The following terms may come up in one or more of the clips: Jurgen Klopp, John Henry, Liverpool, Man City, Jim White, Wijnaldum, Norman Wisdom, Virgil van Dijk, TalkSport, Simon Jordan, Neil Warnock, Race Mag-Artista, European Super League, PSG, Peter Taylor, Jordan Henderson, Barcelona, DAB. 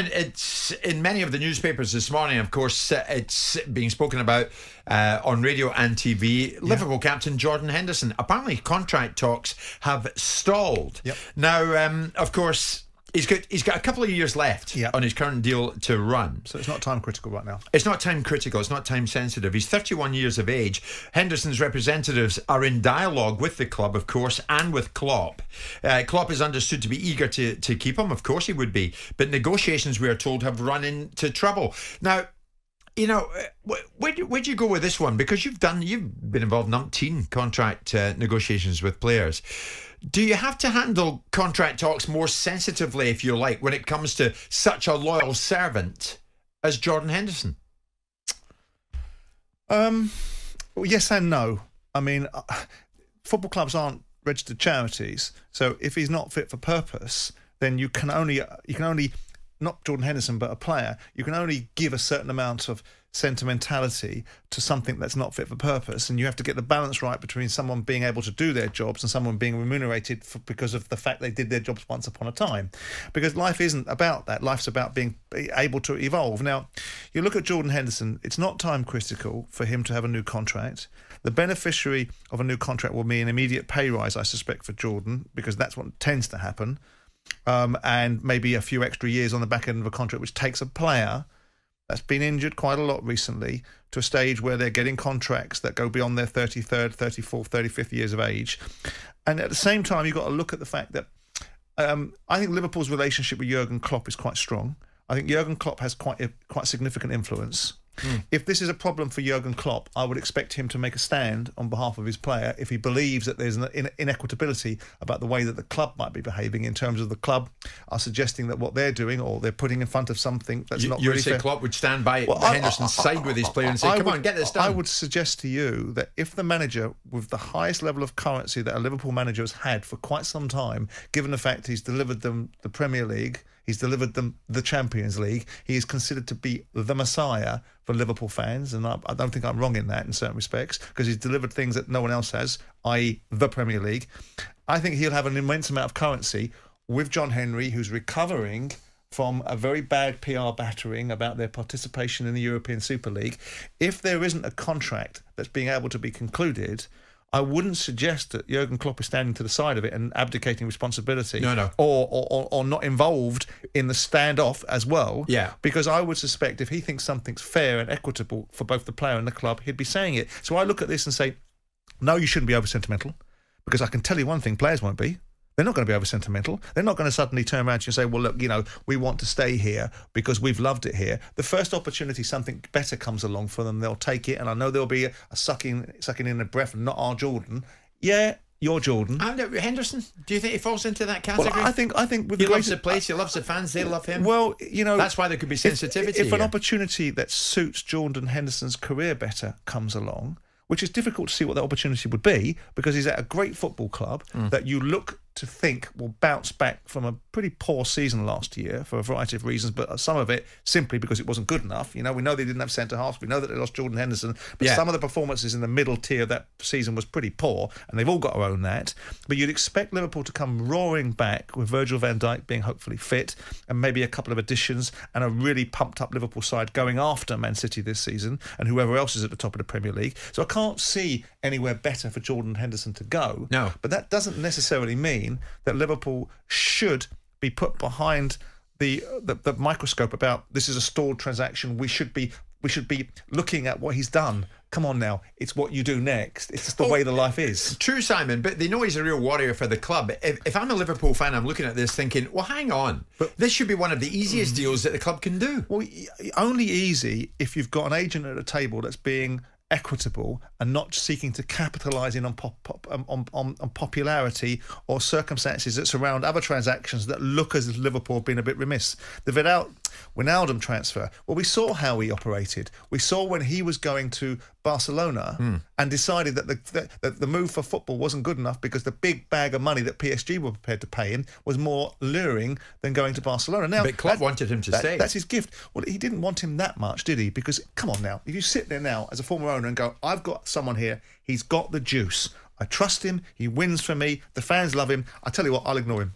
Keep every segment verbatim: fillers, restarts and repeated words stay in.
It's in many of the newspapers this morning, of course, it's being spoken about uh, on radio and T V. Yeah. Liverpool captain Jordan Henderson. Apparently contract talks have stalled. Yep. Now, um, of course, he's got, he's got a couple of years left yep. on his current deal to run. So it's not time critical right now. It's not time critical. It's not time sensitive. He's thirty-one years of age. Henderson's representatives are in dialogue with the club, of course, and with Klopp. Uh, Klopp is understood to be eager to, to keep him. Of course he would be. But negotiations, we are told, have run into trouble. Now, you know, where do, where do you go with this one? Because you've done, you've been involved in umpteen contract uh, negotiations with players. Do you have to handle contract talks more sensitively, if you like, when it comes to such a loyal servant as Jordan Henderson? Um, well, yes and no. I mean, football clubs aren't registered charities, so if he's not fit for purpose, then you can only you can only. not Jordan Henderson, but a player, you can only give a certain amount of sentimentality to something that's not fit for purpose, and you have to get the balance right between someone being able to do their jobs and someone being remunerated for, because of the fact they did their jobs once upon a time. Because life isn't about that. Life's about being able to evolve. Now, you look at Jordan Henderson, it's not time critical for him to have a new contract. The beneficiary of a new contract will be an immediate pay rise, I suspect, for Jordan, because that's what tends to happen. Um, and maybe a few extra years on the back end of a contract, which takes a player that's been injured quite a lot recently to a stage where they're getting contracts that go beyond their thirty-third, thirty-fourth, thirty-fifth years of age. And at the same time, you've got to look at the fact that um, I think Liverpool's relationship with Jurgen Klopp is quite strong. I think Jurgen Klopp has quite a, quite significant influence. Mm. If this is a problem for Jurgen Klopp, I would expect him to make a stand on behalf of his player if he believes that there's an inequitability about the way that the club might be behaving, in terms of the club are suggesting that what they're doing or they're putting in front of something that's you, not you really fair. You would say Klopp would stand by well, Henderson's I, I, I, side with his player and say, I come would, on, get this done. I would suggest to you that if the manager with the highest level of currency that a Liverpool manager has had for quite some time, given the fact he's delivered them the Premier League, he's delivered them the Champions League, he is considered to be the messiah for Liverpool fans, and I, I don't think I'm wrong in that in certain respects, because he's delivered things that no one else has, that is the Premier League. I think he'll have an immense amount of currency with John Henry, who's recovering from a very bad P R battering about their participation in the European Super League. If there isn't a contract that's being able to be concluded, I wouldn't suggest that Jurgen Klopp is standing to the side of it and abdicating responsibility no, no. Or, or, or not involved in the standoff as well. Yeah. Because I would suspect if he thinks something's fair and equitable for both the player and the club, he'd be saying it. So I look at this and say, no, you shouldn't be over-sentimental, because I can tell you one thing, players won't be. They're not going to be over-sentimental. They're not going to suddenly turn around to you and say, well, look, you know, we want to stay here because we've loved it here. The first opportunity something better comes along for them, they'll take it. And I know there'll be a, a sucking sucking in a breath, and not our Jordan. Yeah, your Jordan. And uh, Henderson, do you think he falls into that category? Well, I think... I think with he the loves the place, he loves the fans, they love him. Well, you know... That's why there could be sensitivity. If, if an opportunity that suits Jordan Henderson's career better comes along, which is difficult to see what that opportunity would be, because he's at a great football club mm. that you look to think will bounce back from a pretty poor season last year for a variety of reasons, but some of it simply because it wasn't good enough. You know, we know they didn't have centre-halves, we know that they lost Jordan Henderson, but yeah. some of the performances in the middle tier of that season was pretty poor, and they've all got to own that. But you'd expect Liverpool to come roaring back with Virgil van Dijk being hopefully fit, and maybe a couple of additions, and a really pumped-up Liverpool side going after Man City this season, and whoever else is at the top of the Premier League. So I can't see anywhere better for Jordan Henderson to go. No. But that doesn't necessarily mean that Liverpool should be put behind the, the the microscope about this is a stalled transaction. We should be we should be looking at what he's done. Come on now, it's what you do next. It's just the oh, way the life is. True, Simon, but they know he's a real warrior for the club. If, if I'm a Liverpool fan, I'm looking at this thinking, well, hang on. But, this should be one of the easiest mm, deals that the club can do. Well, only easy if you've got an agent at a table that's being equitable and not seeking to capitalise in on, pop, pop, um, on, on, on popularity or circumstances that surround other transactions that look as if Liverpool have been a bit remiss. The Wijnaldum transfer, well, we saw how he operated. We saw when he was going to Barcelona mm. and decided that the, that, that the move for football wasn't good enough because the big bag of money that P S G were prepared to pay him was more luring than going to Barcelona. Now, but Klopp that, wanted him to that, stay. That's his gift. Well, he didn't want him that much, did he? Because, come on now, if you sit there now as a former owner and go, I've got someone here, he's got the juice, I trust him, he wins for me, the fans love him, I tell you what, I'll ignore him.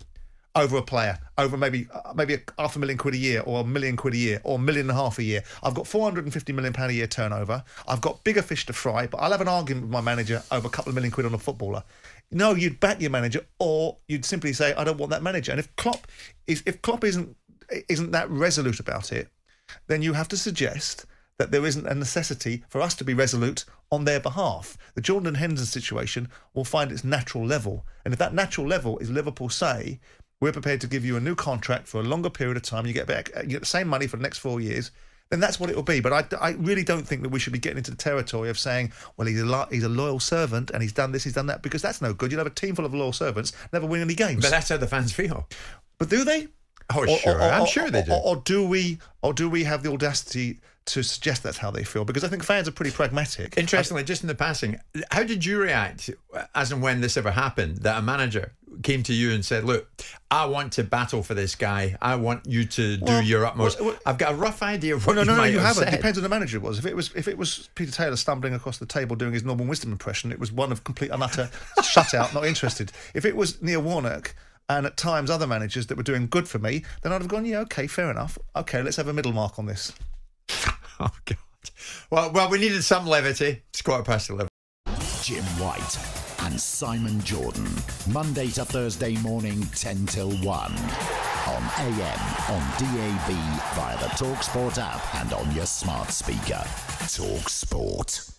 over a player, over maybe maybe half a million quid a year, or a million quid a year, or a million and a half a year. I've got four hundred and fifty million pounds a year turnover. I've got bigger fish to fry, but I'll have an argument with my manager over a couple of million quid on a footballer. No, you'd back your manager, or you'd simply say, I don't want that manager. And if Klopp is if Klopp isn't isn't that resolute about it, then you have to suggest that there isn't a necessity for us to be resolute on their behalf. The Jordan Henderson situation will find its natural level. And if that natural level is Liverpool say, we're prepared to give you a new contract for a longer period of time, you get back you get the same money for the next four years, then that's what it will be. But I, I really don't think that we should be getting into the territory of saying, well, he's a, lo he's a loyal servant and he's done this, he's done that, because that's no good. You'll have a team full of loyal servants, never win any games. But that's how the fans feel. But do they? Oh, or, sure. Or, or, I'm sure they do. Or, or, or do we? Or do we have the audacity to suggest that's how they feel? Because I think fans are pretty pragmatic. Interestingly, I, just in the passing, how did you react as and when this ever happened, that a manager came to you and said, look, I want to battle for this guy. I want you to do well, your utmost. Well, well, I've got a rough idea of what no, no, you might no, you have haven't. Said. Depends on the manager it was. If it was, if it was Peter Taylor stumbling across the table doing his Norman Wisdom impression, it was one of complete and utter shutout, not interested. If it was Neil Warnock and at times other managers that were doing good for me, then I'd have gone, yeah, okay, fair enough. Okay, let's have a middle mark on this. Oh, God. Well, well, we needed some levity. It's quarter past eleven. Jim White and Simon Jordan, Monday to Thursday morning, ten till one. On A M, on D A B, via the TalkSport app, and on your smart speaker. TalkSport.